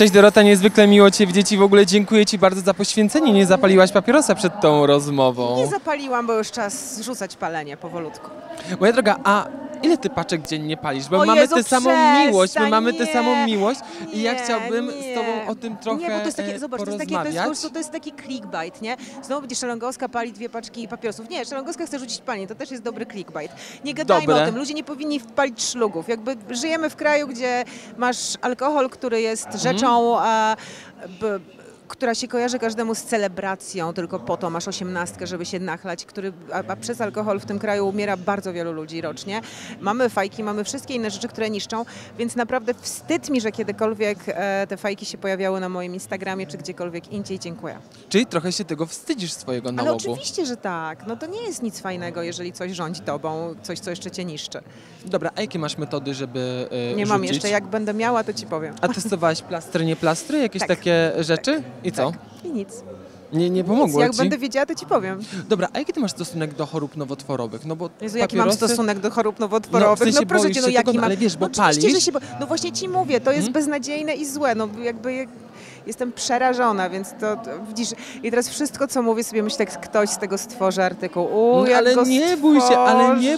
Cześć Dorota, niezwykle miło Cię widzieć i w ogóle dziękuję Ci bardzo za poświęcenie. Nie zapaliłaś papierosa przed tą rozmową. Nie zapaliłam, bo już czas rzucać palenie powolutku. Moja droga, a ile Ty paczek dziennie palisz? Bo mamy tę samą miłość, i ja chciałbym z Tobą o tym trochę porozmawiać. Nie, bo to jest takie, zobacz, to jest taki clickbait, nie? Znowu będzie Szelągowska pali 2 paczki papierosów. Nie, Szelągowska chce rzucić palenie, to też jest dobry clickbait. Nie gadajmy o tym, ludzie nie powinni palić szlugów. Jakby żyjemy w kraju, gdzie masz alkohol, który jest rzeczą, która się kojarzy każdemu z celebracją, tylko po to masz 18, żeby się nachlać, a przez alkohol w tym kraju umiera bardzo wielu ludzi rocznie. Mamy fajki, mamy wszystkie inne rzeczy, które niszczą, więc naprawdę wstyd mi, że kiedykolwiek te fajki się pojawiały na moim Instagramie, czy gdziekolwiek indziej. Dziękuję. Czyli trochę się tego wstydzisz swojego nałogu. Ale oczywiście, że tak. No to nie jest nic fajnego, jeżeli coś rządzi tobą, coś, co jeszcze cię niszczy. Dobra, a jakie masz metody, żeby Nie mam jeszcze, jak będę miała, to ci powiem. A testowałaś plastry, nie plastry? Jakieś takie rzeczy? Tak. I co? Tak. I nic. Nie pomogło ci? Jak będę wiedziała, to ci powiem. Dobra, a jaki ty masz stosunek do chorób nowotworowych? No bo Jezu, jaki mam stosunek do chorób nowotworowych? No, w sensie proszę cię, jaki mam? Ale wiesz, bo palisz. Że się no właśnie ci mówię, to jest beznadziejne i złe. No jakby jestem przerażona, więc to widzisz. I teraz wszystko, co mówię, sobie myślę, jak ktoś z tego stworzy artykuł. Ale nie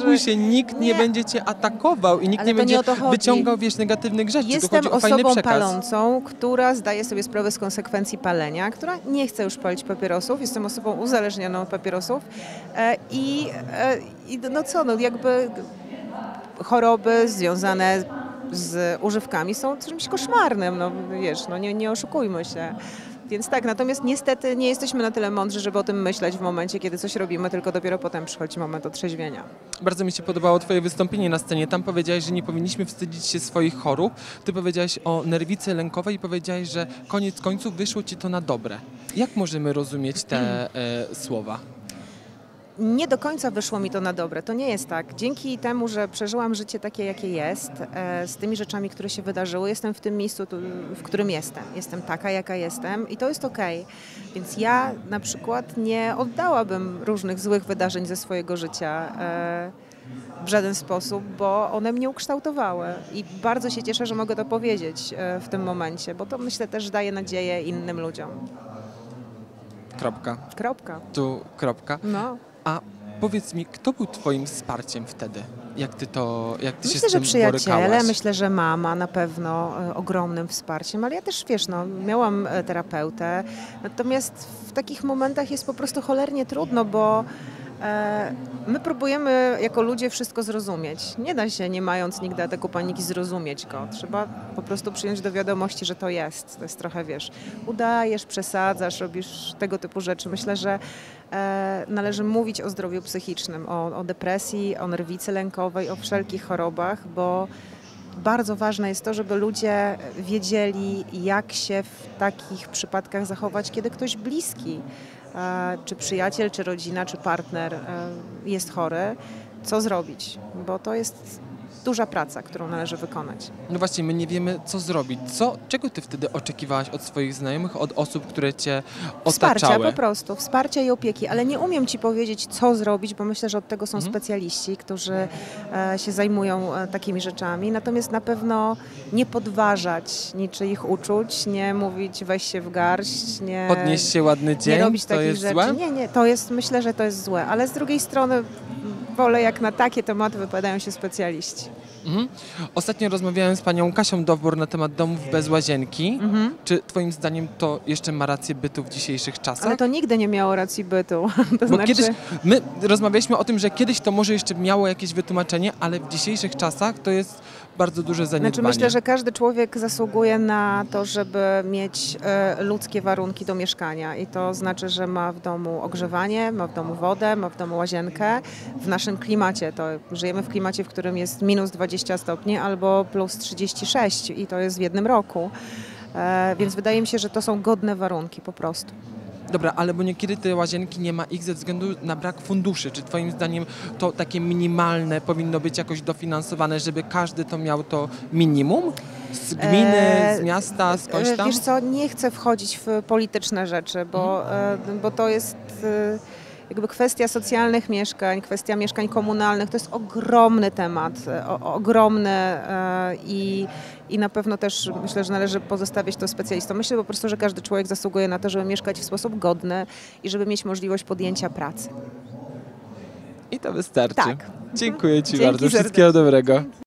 bój się, nikt nie będzie cię atakował i nikt ale nie będzie wyciągał, wiesz, negatywnych rzeczy. Jestem osobą palącą, która zdaje sobie sprawę z konsekwencji palenia, która nie chce już palić papierosów. Jestem osobą uzależnioną od papierosów jakby choroby związane z używkami są czymś koszmarnym, no wiesz, no nie oszukujmy się. Więc tak, natomiast niestety nie jesteśmy na tyle mądrzy, żeby o tym myśleć w momencie, kiedy coś robimy, tylko dopiero potem przychodzi moment otrzeźwienia. Bardzo mi się podobało twoje wystąpienie na scenie. Tam powiedziałaś, że nie powinniśmy wstydzić się swoich chorób. Ty powiedziałaś o nerwicy lękowej i powiedziałaś, że koniec końców wyszło ci to na dobre. Jak możemy rozumieć te słowa? Nie do końca wyszło mi to na dobre. To nie jest tak. Dzięki temu, że przeżyłam życie takie, jakie jest, z tymi rzeczami, które się wydarzyły, jestem w tym miejscu, w którym jestem. Jestem taka, jaka jestem i to jest okej. Więc ja na przykład nie oddałabym różnych złych wydarzeń ze swojego życia w żaden sposób, bo one mnie ukształtowały i bardzo się cieszę, że mogę to powiedzieć w tym momencie, bo to myślę też daje nadzieję innym ludziom. Kropka. Kropka. Tu kropka. No. A powiedz mi, kto był twoim wsparciem wtedy? Jak ty się z tym borykałaś? Przyjaciele, myślę, że mama na pewno ogromnym wsparciem, ale ja też, wiesz, no, miałam terapeutę. Natomiast w takich momentach jest po prostu cholernie trudno, bo my próbujemy jako ludzie wszystko zrozumieć. Nie da się, nie mając nigdy ataku paniki, zrozumieć go. Trzeba po prostu przyjąć do wiadomości, że to jest. To jest trochę, wiesz, udajesz, przesadzasz, robisz tego typu rzeczy. Myślę, że należy mówić o zdrowiu psychicznym, o depresji, o nerwicy lękowej, o wszelkich chorobach, bo bardzo ważne jest to, żeby ludzie wiedzieli, jak się w takich przypadkach zachować, kiedy ktoś bliski, czy przyjaciel, czy rodzina, czy partner jest chory, co zrobić, bo to jest duża praca, którą należy wykonać. No właśnie, my nie wiemy, co zrobić. Czego ty wtedy oczekiwałaś od swoich znajomych, od osób, które cię otaczały? Wsparcia po prostu, wsparcia i opieki, ale nie umiem ci powiedzieć, co zrobić, bo myślę, że od tego są specjaliści, którzy się zajmują takimi rzeczami. Natomiast na pewno nie podważać niczyich uczuć, nie mówić weź się w garść, nie podnieść się ładny dzień, nie robić takich rzeczy. Złe? Nie, to jest, myślę, że to jest złe, ale z drugiej strony wolę, jak na takie tematy wypadają się specjaliści. Ostatnio rozmawiałem z panią Kasią Dowbor na temat domów bez łazienki. Czy twoim zdaniem to jeszcze ma rację bytu w dzisiejszych czasach? Ale to nigdy nie miało racji bytu. Kiedyś my rozmawialiśmy o tym, że kiedyś to może jeszcze miało jakieś wytłumaczenie, ale w dzisiejszych czasach to jest bardzo duże zaniedbanie. Znaczy myślę, że każdy człowiek zasługuje na to, żeby mieć ludzkie warunki do mieszkania i to znaczy, że ma w domu ogrzewanie, ma w domu wodę, ma w domu łazienkę. W naszym klimacie, to żyjemy w klimacie, w którym jest minus 20 stopni albo plus 36 i to jest w jednym roku, więc wydaje mi się, że to są godne warunki po prostu. Dobra, ale bo niekiedy te łazienki nie ma ich ze względu na brak funduszy. Czy twoim zdaniem to takie minimalne powinno być jakoś dofinansowane, żeby każdy to miał to minimum? Z gminy, z miasta, skądś tam? Wiesz co, nie chcę wchodzić w polityczne rzeczy, bo to jest jakby kwestia socjalnych mieszkań, kwestia mieszkań komunalnych to jest ogromny temat, ogromny i na pewno też myślę, że należy pozostawić to specjalistom. Myślę po prostu, że każdy człowiek zasługuje na to, żeby mieszkać w sposób godny i żeby mieć możliwość podjęcia pracy. I to wystarczy. Tak. Dziękuję Ci bardzo. Wszystkiego dobrego.